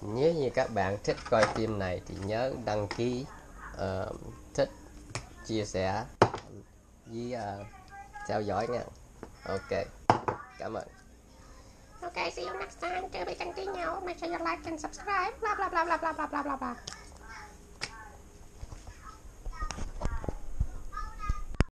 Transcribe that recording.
Nếu như các bạn thích coi phim này thì nhớ đăng ký, thích, chia sẻ với theo dõi nha. Ok, cảm ơn. Okay, see you next time. Till we continue, make sure you like and subscribe. Blah blah blah blah blah blah blah blah.